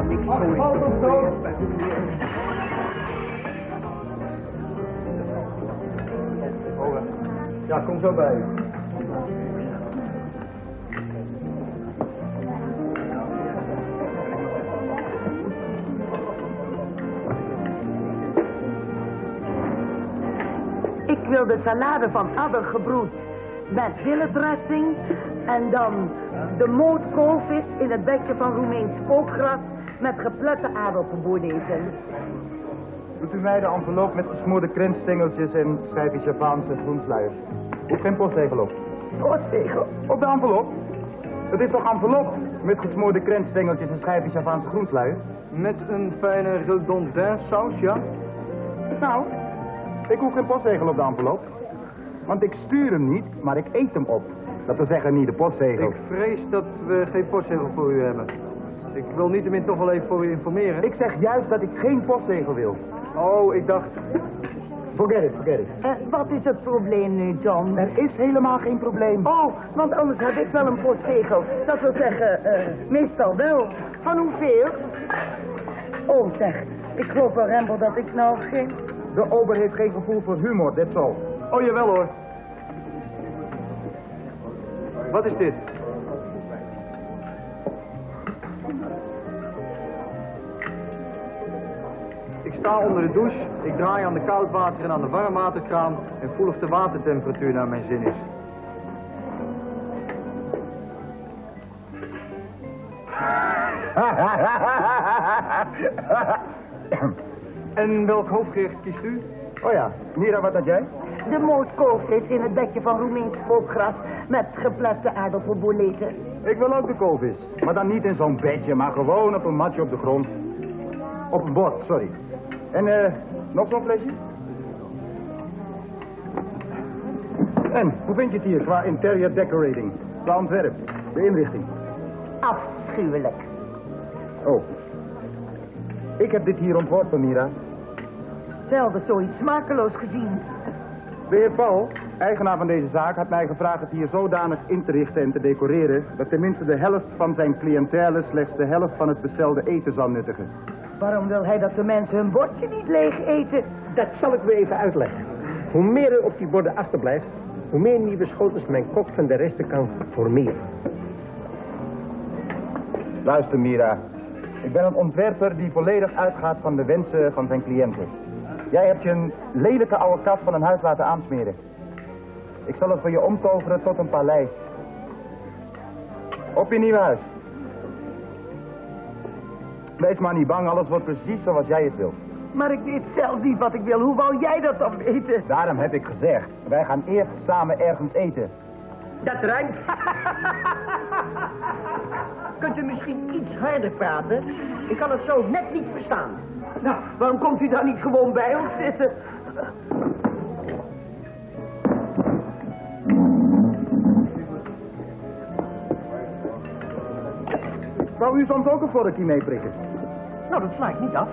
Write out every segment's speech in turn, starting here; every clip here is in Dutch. van niks moois te voelen. Ja, kom zo bij u. Ik wil de salade van addergebroed met willendressing en dan de moot koolvis in het bekje van Roemeens spookgras met geplette aardappelbouilleten. Doet u mij de envelop met gesmoorde krentstengeltjes en schijfjes Javaanse groensluiers. Doet geen postzegel op. Postzegel? Op de envelop. Het is toch envelop met gesmoorde krentstengeltjes en schijfjes Javaanse groensluier? Met een fijne redondin saus, ja? Nou, ik hoef geen postzegel op de envelop. Want ik stuur hem niet, maar ik eet hem op. Dat wil zeggen, niet de postzegel. Ik vrees dat we geen postzegel voor u hebben. Ik wil niettemin toch wel even voor u informeren. Ik zeg juist dat ik geen postzegel wil. Oh, ik dacht... Forget it, forget it. Wat is het probleem nu, John? Er is helemaal geen probleem. Oh, want anders heb ik wel een postzegel. Dat wil zeggen, meestal wel. Van hoeveel? Oh, zeg. Ik geloof wel, Rembel, dat ik nou geen... De ober heeft geen gevoel voor humor, that's all. Oh, jawel hoor. Wat is dit? Ik sta onder de douche, ik draai aan de koudwater en aan de warmwaterkraan en voel of de watertemperatuur naar mijn zin is. En welk hoofdgerecht kiest u? Oh ja, Mira, wat had jij? De moot koolvis in het bekje van Roemeens spookgras met geplette aardappelbouleten. Ik wil ook de koolvis, maar dan niet in zo'n bedje, maar gewoon op een matje op de grond. Op een bord, sorry. En nog zo'n flesje? En, hoe vind je het hier qua interior decorating? Qua ontwerp, de inrichting? Afschuwelijk. Oh. Ik heb dit hier ontworpen van Mira. Zelden zoiets smakeloos gezien. De heer Paul, eigenaar van deze zaak, had mij gevraagd het hier zodanig in te richten en te decoreren... dat tenminste de helft van zijn cliëntele slechts de helft van het bestelde eten zal nuttigen. Waarom wil hij dat de mensen hun bordje niet leeg eten? Dat zal ik weer even uitleggen. Hoe meer er op die borden achterblijft, hoe meer nieuwe schotels mijn kok van de resten kan formeren. Luister, Mira. Ik ben een ontwerper die volledig uitgaat van de wensen van zijn cliënten. Jij hebt je een lelijke oude kast van een huis laten aansmeren. Ik zal het voor je omtoveren tot een paleis. Op je nieuwe huis. Wees maar niet bang, alles wordt precies zoals jij het wil. Maar ik weet zelf niet wat ik wil, hoe wou jij dat dan weten? Daarom heb ik gezegd, wij gaan eerst samen ergens eten. Dat ruimt. Kunt u misschien iets harder praten? Ik kan het zo net niet verstaan. Nou, waarom komt u dan niet gewoon bij ons zitten? Wou u soms ook een vorkje meeprikken? Nou, dat sla ik niet af.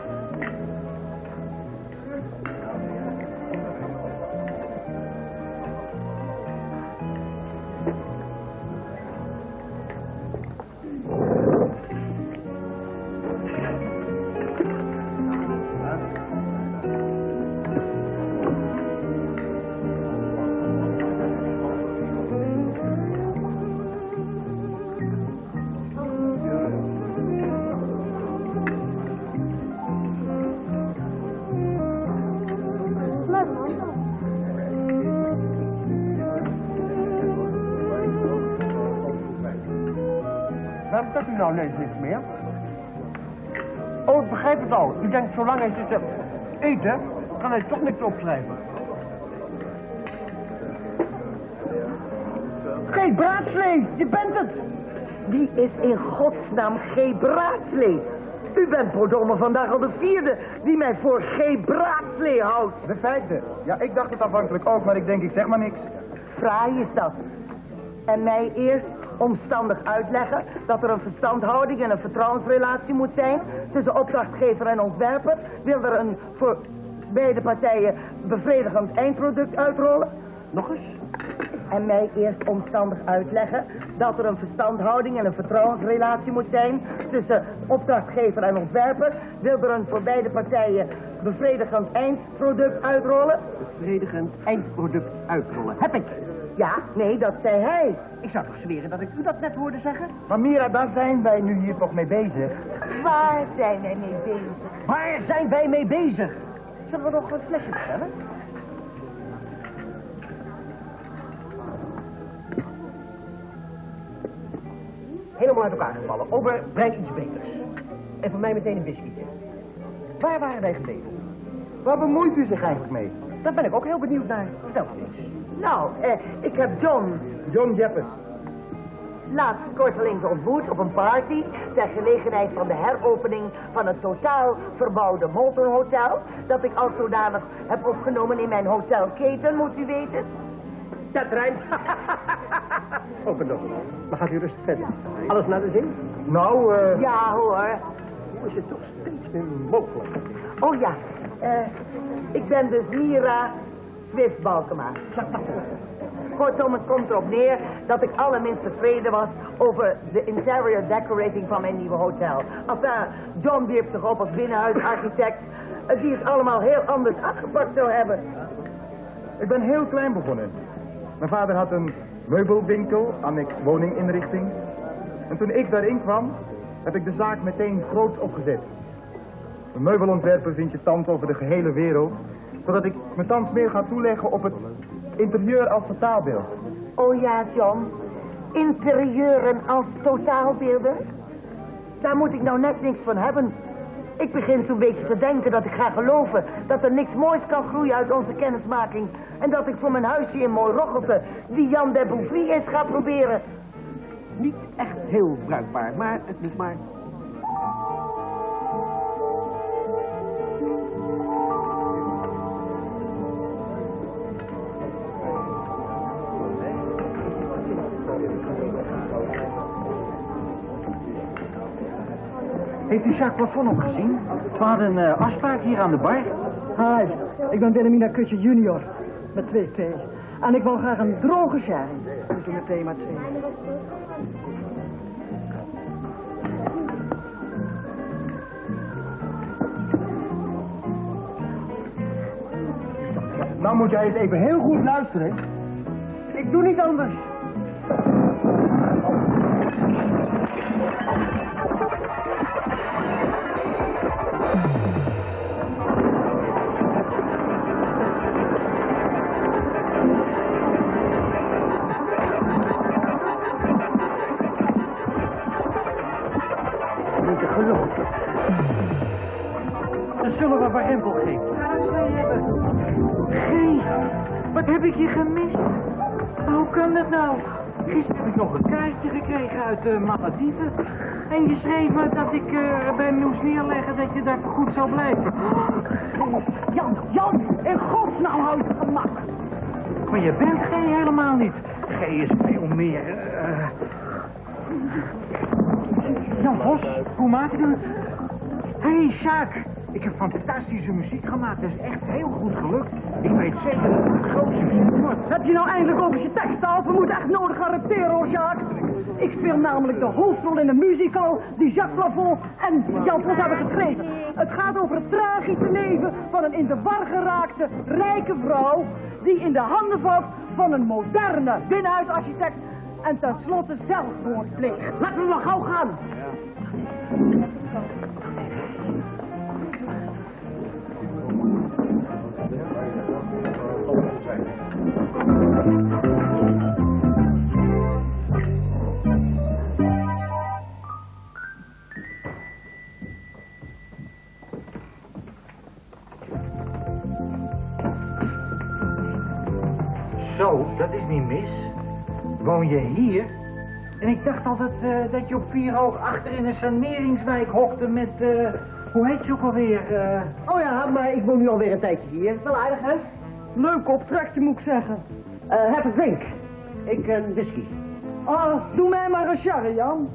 Nou, nee, is niks meer. Oh, ik begrijp het al. U denkt, zolang hij zit te eten, kan hij toch niks opschrijven. G. Braadslee, je bent het! Wie is in godsnaam G. Braadslee? U bent verdomme vandaag al de vierde die mij voor G. Braadslee houdt. De vijfde. Ja, ik dacht het afhankelijk ook, maar ik denk, ik zeg maar niks. Fraai is dat. En mij eerst omstandig uitleggen dat er een verstandhouding en een vertrouwensrelatie moet zijn tussen opdrachtgever en ontwerper. Wil er een voor beide partijen bevredigend eindproduct uitrollen? Nog eens? en mij eerst omstandig uitleggen dat er een verstandhouding en een vertrouwensrelatie moet zijn tussen opdrachtgever en ontwerper, wil er een voor beide partijen bevredigend eindproduct uitrollen? Bevredigend eindproduct uitrollen, heb ik! Ja, nee, dat zei hij. Ik zou toch zweren dat ik u dat net hoorde zeggen? Maar Mira, daar zijn wij nu hier toch mee bezig. Waar zijn wij mee bezig? Waar zijn wij mee bezig? Zullen we nog een flesje bestellen? Helemaal uit elkaar gevallen. Over, breng iets beters. En voor mij meteen een biscuitje. Waar waren wij gebleven? Waar bemoeit u zich eigenlijk mee? Daar ben ik ook heel benieuwd naar. Vertel me eens. Nou, ik heb John Jeffers laatst kortelings ontmoet op een party ter gelegenheid van de heropening van het totaal verbouwde Moltenhotel, dat ik als zodanig heb opgenomen in mijn hotelketen, moet u weten. Dat ruimt. Open door. Maar gaat u rustig verder. Alles naar de zin? Nou, ja hoor. Hoe is het toch steeds nu mogelijk? Oh ja, ik ben dus Mira Swift-Balkema. Kortom, het komt erop neer dat ik allerminst tevreden was over de interior decorating van mijn nieuwe hotel. Enfin, John wierp zich op als binnenhuisarchitect, die het allemaal heel anders aangepakt zou hebben. Ik ben heel klein begonnen. Mijn vader had een meubelwinkel, annex woninginrichting. En toen ik daarin kwam, heb ik de zaak meteen groots opgezet. Een meubelontwerper vind je thans over de gehele wereld, zodat ik me thans meer ga toeleggen op het interieur als totaalbeeld. Oh ja, John. Interieuren als totaalbeelden? Daar moet ik nou net niks van hebben. Ik begin zo'n beetje te denken dat ik ga geloven dat er niks moois kan groeien uit onze kennismaking. En dat ik voor mijn huisje in Mooi Rochelte die Jan de Bouffrie eens ga proberen. Niet echt heel bruikbaar, maar het moet maar... Heeft u Jacques Plafond nog gezien? We hadden een afspraak hier aan de bar. Hi, ik ben Benemina Kutje Junior. Met 2 T. En ik wil graag een droge sherry. Ik doe meteen maar 2. Nou moet jij eens even heel goed luisteren. Ik doe niet anders. Dan zullen we maar Rempel geven. Gee, wat heb ik je gemist? Hoe kan dat nou? Gisteren heb ik nog een kaartje gekregen uit de Malediven. En je schreef me dat ik bij me moest neerleggen dat je daar goed zou blijven. Jan, in godsnaam houd je gemak. Maar je bent G helemaal niet. G is veel meer. Jan Vos, hoe maak je dat? Hé, Sjaak, ik heb fantastische muziek gemaakt. Dat is echt heel goed gelukt. Ik weet zeker dat het een groot succes wordt. Heb je nou eindelijk over je tekst af? We moeten echt nodig gaan repeteren, hoor, Sjaak. Ik speel namelijk de hoofdrol in een musical die Jacques Plafond en Jan Plot hebben geschreven. Het gaat over het tragische leven van een in de war geraakte rijke vrouw die in de handen valt van een moderne binnenhuisarchitect en tenslotte zelfmoord pleegt. Laten we maar gauw gaan. Zo, dat is niet mis. Woon je hier? En ik dacht altijd dat je op 4 hoog achter in een saneringswijk hokte met... hoe heet ze ook alweer? Oh ja, maar ik woon nu alweer een tijdje hier. Wel aardig, hè? Leuk optrekje, moet ik zeggen. Heb een drink. Ik een whisky. Oh, doe mij maar een sherry, Jan.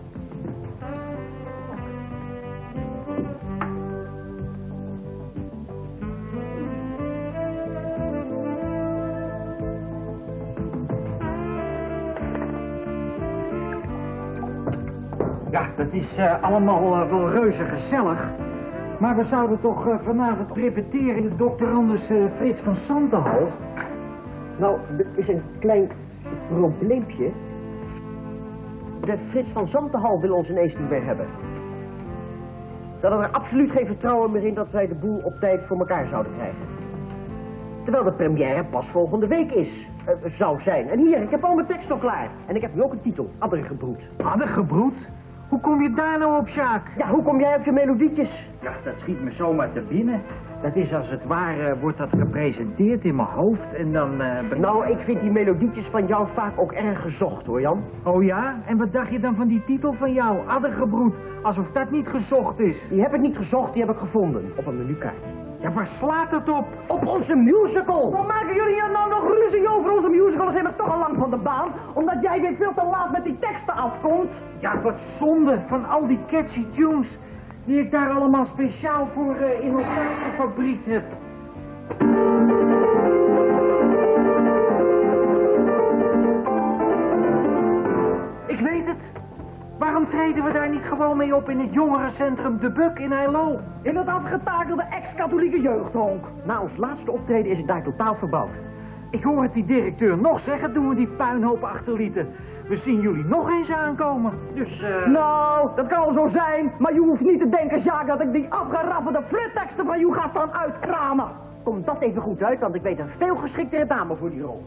Ja, dat is allemaal wel reuze gezellig. Maar we zouden toch vanavond repeteren in de Doctorandus Frits van Zantenhal? Nou, er is een klein probleempje. De Frits van Zantenhal wil ons ineens niet meer hebben. Ze hadden er absoluut geen vertrouwen meer in dat wij de boel op tijd voor elkaar zouden krijgen. Terwijl de première pas volgende week is, zou zijn. En hier, ik heb al mijn tekst al klaar. En ik heb nu ook een titel, Addergebroed. Addergebroed? Hoe kom je daar nou op, Jacques? Ja, hoe kom jij op je melodietjes? Ja, dat schiet me zomaar te binnen. Dat is als het ware, wordt dat gepresenteerd in mijn hoofd en dan... Nou, ik vind die melodietjes van jou vaak ook erg gezocht, hoor, Jan. Oh ja? En wat dacht je dan van die titel van jou, Addergebroed? Alsof dat niet gezocht is. Die heb ik niet gezocht, die heb ik gevonden. Op een menukaart. Ja, waar slaat het op? Op onze musical! Wat maken jullie hier nou nog ruzie over? Onze musical is immers toch al lang van de baan, omdat jij weer veel te laat met die teksten afkomt. Ja, wat zonde van al die catchy tunes die ik daar allemaal speciaal voor in elkaar gefabriekt heb. Ik weet het. Waarom treden we daar niet gewoon mee op in het jongerencentrum De Buk in Eilal? In het afgetakelde ex-katholieke jeugdhonk. Na ons laatste optreden is het daar totaal verbouwd. Ik hoor het die directeur nog zeggen toen we die puinhoop achterlieten. We zien jullie nog eens aankomen, dus... Nou, dat kan wel zo zijn, maar je hoeft niet te denken, Jacques, dat ik die afgeraffelde flutteksten van jou ga staan uitkramen. Komt dat even goed uit, want ik weet een veel geschiktere dame voor die rol.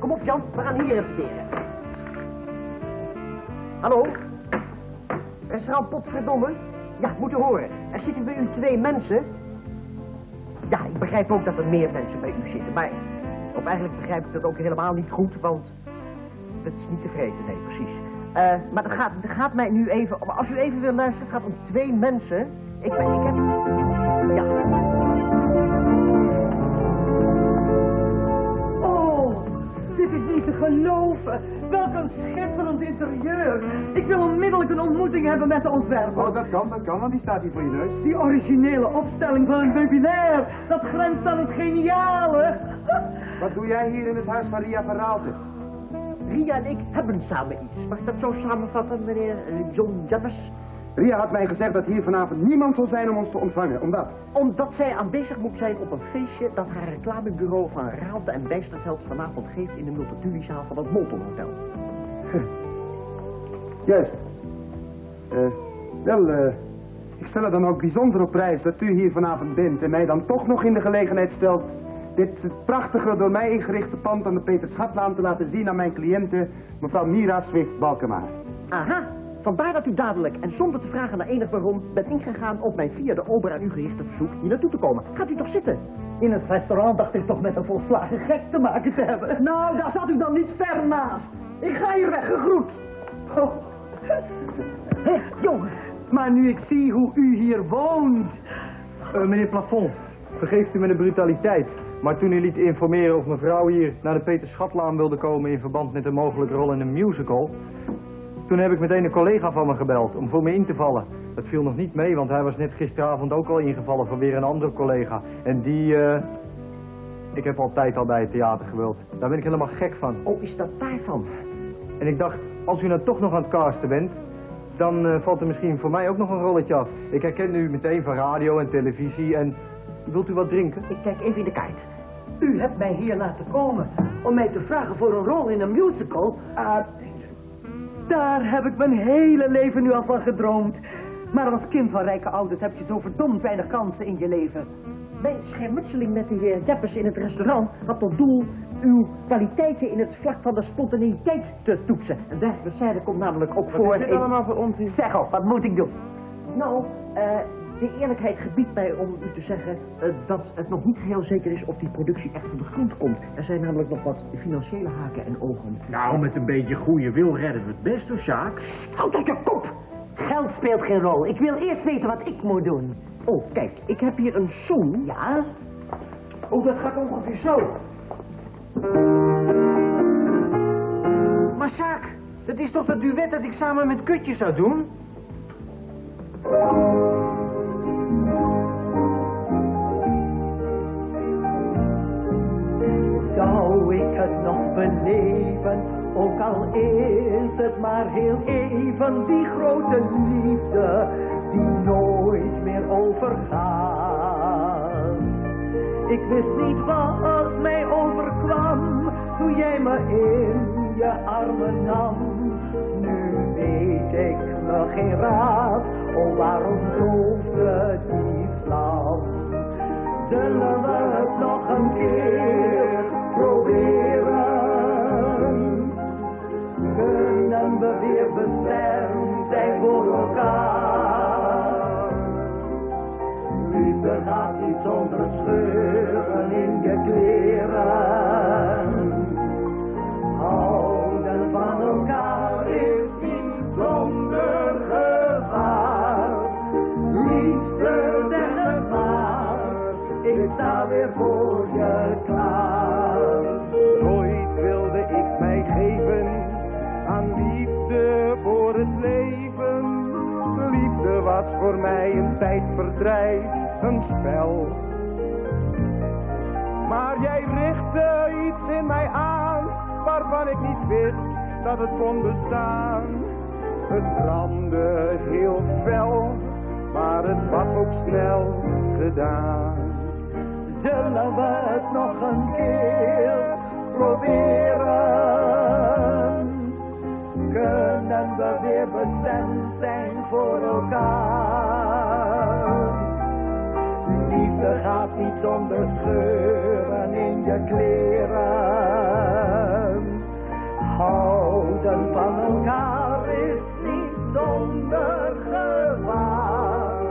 Kom op, Jan, we gaan hier repeteren. Hallo? Restaurant Potverdomme? Ja, moet u horen. Er zitten bij u 2 mensen. Ja, ik begrijp ook dat er meer mensen bij u zitten, maar... Of eigenlijk begrijp ik dat ook helemaal niet goed, want... Dat is niet tevreden, nee, precies. Maar dat gaat mij nu even... Maar als u even wil luisteren, het gaat om 2 mensen. Ik heb... Ja... Het is niet te geloven. Welk een schitterend interieur. Ik wil onmiddellijk een ontmoeting hebben met de ontwerper. Oh, dat kan, want die staat hier voor je neus. Die originele opstelling van een webinair. Dat grenst aan het geniale. Wat doe jij hier in het huis van Ria Verhaalte? Ria en ik hebben samen iets. Mag ik dat zo samenvatten, meneer John Jeffers? Ria had mij gezegd dat hier vanavond niemand zal zijn om ons te ontvangen, omdat zij aanwezig moet zijn op een feestje dat haar reclamebureau van Raalte en Bijsterveld vanavond geeft in de Multitudizaal van het Moltenhotel. Juist. Ik stel er dan ook bijzonder op prijs dat u hier vanavond bent en mij dan toch nog in de gelegenheid stelt dit prachtige, door mij ingerichte pand aan de Peterschatlaan te laten zien aan mijn cliënte, mevrouw Mira Swift-Balkema. Aha. Vandaar dat u dadelijk en zonder te vragen naar enig waarom bent ingegaan op mijn via de ober aan u gerichte verzoek hier naartoe te komen. Gaat u toch zitten? In het restaurant dacht ik toch met een volslagen gek te maken te hebben. Nou, daar zat u dan niet ver naast. Ik ga hier weg, gegroet. Oh. Hé, jongen. Maar nu ik zie hoe u hier woont. Meneer Plafond, vergeeft u me de brutaliteit. Maar toen u liet informeren of mevrouw hier naar de Peterschatlaan wilde komen in verband met een mogelijke rol in een musical... Toen heb ik meteen een collega van me gebeld om voor me in te vallen. Dat viel nog niet mee, want hij was net gisteravond ook al ingevallen van weer een andere collega. En die, ik heb altijd al bij het theater gewild. Daar ben ik helemaal gek van. Oh, is dat daarvan? En ik dacht, als u nou toch nog aan het casten bent, dan valt er misschien voor mij ook nog een rolletje af. Ik herken u meteen van radio en televisie en... Wilt u wat drinken? Ik kijk even in de kaart. U hebt mij hier laten komen om mij te vragen voor een rol in een musical. Daar heb ik mijn hele leven nu al van gedroomd. Maar als kind van rijke ouders heb je zo verdomd weinig kansen in je leven. Mijn schermutseling met de heer Jeppers in het restaurant had tot doel uw kwaliteiten in het vlak van de spontaneïteit te toetsen. En daar komt namelijk ook voor... Wat is dit allemaal voor onzin? Zeg op, wat moet ik doen? Nou, de eerlijkheid gebiedt mij om u te zeggen dat het nog niet geheel zeker is of die productie echt van de grond komt. Er zijn namelijk nog wat financiële haken en ogen. Nou, met een beetje goede wil redden we het best, hoor, Jacques. Houd op je kop! Geld speelt geen rol. Ik wil eerst weten wat ik moet doen. Oh, kijk, ik heb hier een som, ja? Oh, dat gaat ongeveer zo. Maar Jacques, dat is toch dat duet dat ik samen met Kutje zou doen? zou ik het nog beleven, ook al is het maar heel even, die grote liefde die nooit meer overgaat. Ik wist niet wat mij overkwam, toen jij me in je armen nam. Nu weet ik me geen raad, oh waarom doofde die vlam? Zullen we het nog een keer proberen? Kunnen we weer bestemd zijn voor elkaar? Liefde gaat niet zonder scheuren in je kleren. Houden van elkaar is niet zonder gevaar. Liefde zeg het maar. Ik sta weer voor je klaar. Nooit wilde ik mij geven aan liefde voor het leven. Liefde was voor mij een tijdverdrijf, een spel. Maar jij richtte iets in mij aan, waarvan ik niet wist dat het kon bestaan. Het brandde heel fel, maar het was ook snel gedaan. Zullen we het nog een keer proberen? Kunnen we weer bestemd zijn voor elkaar? Liefde gaat niet zonder scheuren in je kleren. Houden van elkaar is niet zonder gevaar.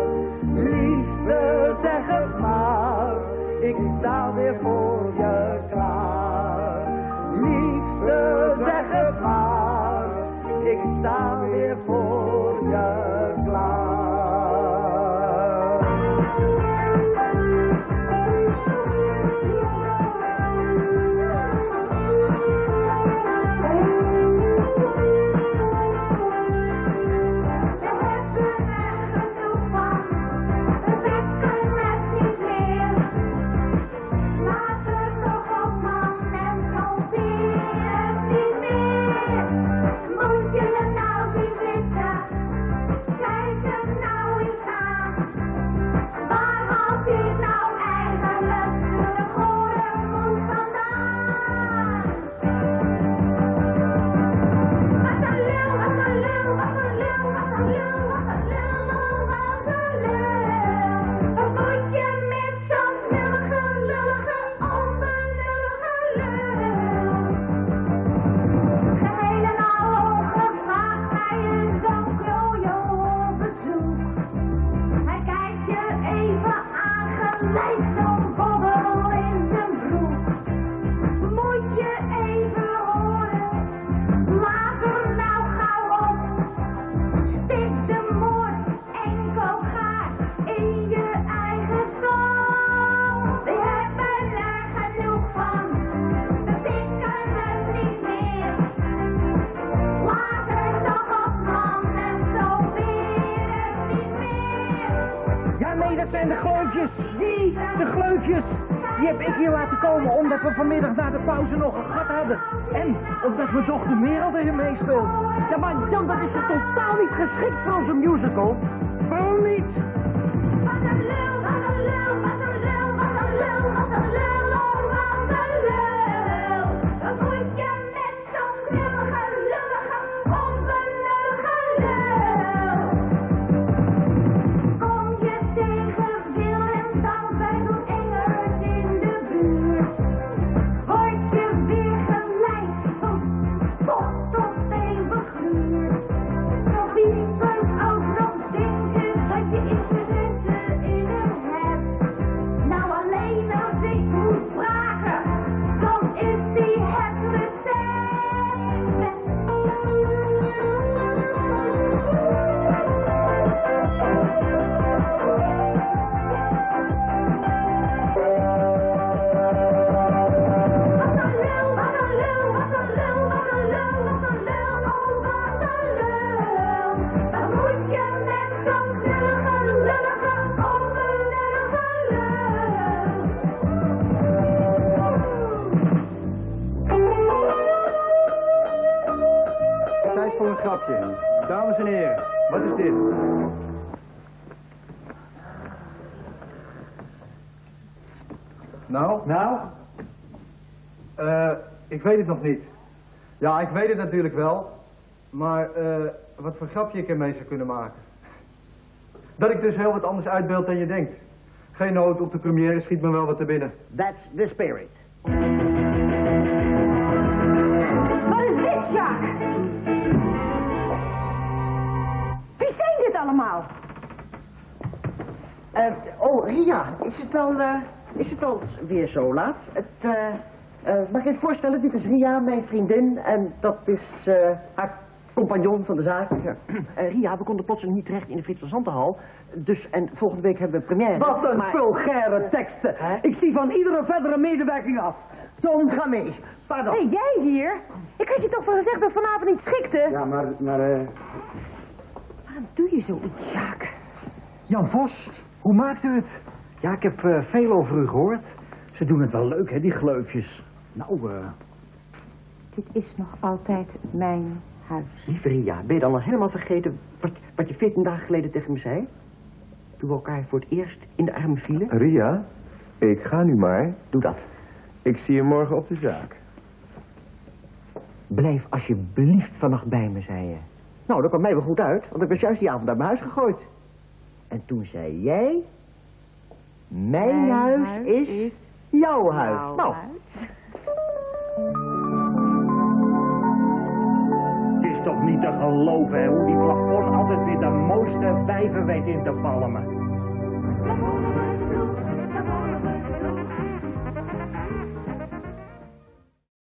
Liefde, zeg het maar. Ik sta weer voor je klaar. Liefste, zeg het maar. Ik sta weer voor je klaar. Dat zijn de gleufjes. De gleufjes. Die heb ik hier laten komen omdat we vanmiddag na de pauze nog een gat hadden. En omdat mijn dochter Merel erin meespeelt. Ja, maar Jan, dat is toch totaal niet geschikt voor onze musical? Waarom niet? Wat een lul, wat een lul, wat een lul, wat een lul, wat een lul, oh, wat een lul. Een boetje met zo'n knullige, lullige, onbenullige lul. Don't think that you in the een grapje. Dames en heren, wat is dit? Nou? Nou? Ik weet het nog niet. Ja, ik weet het natuurlijk wel. Maar wat voor grapje ik ermee zou kunnen maken. Dat ik dus heel wat anders uitbeeld dan je denkt. Geen nood, op de première schiet me wel wat te binnen. That's the spirit. Wat is dit, Jacques? Wie zijn dit allemaal? Oh, Ria, is het al weer zo laat? Mag je je voorstellen, dit is Ria, mijn vriendin, en dat is haar compagnon van de zaak. Ria, we konden plotseling niet terecht in de Frits van Zantenhal, dus en volgende week hebben we première. Wat een vulgaire teksten. Hè? Ik zie van iedere verdere medewerking af. Ton, ga mee. Pardon. Hé, hey, jij hier? Ik had je toch van gezegd dat vanavond niet schikte? Ja, maar... Waarom doe je zoiets, Jacques? Jan Vos, hoe maakt u het? Ja, ik heb veel over u gehoord. Ze doen het wel leuk, hè, die gleufjes. Nou, Dit is nog altijd mijn huis. Lieve Ria, ben je dan al helemaal vergeten wat je 14 dagen geleden tegen me zei? Toen we elkaar voor het eerst in de armen vielen. Ria, ik ga nu maar. Doe dat. Ik zie je morgen op de zaak. Blijf alsjeblieft vannacht bij me, zei je. Nou, dat kwam mij wel goed uit, want ik was juist die avond uit mijn huis gegooid. En toen zei jij... Mijn huis is jouw huis. Nou. Het is toch niet te geloven, hè, hoe die Plafond altijd weer de mooiste wijven weet in te palmen.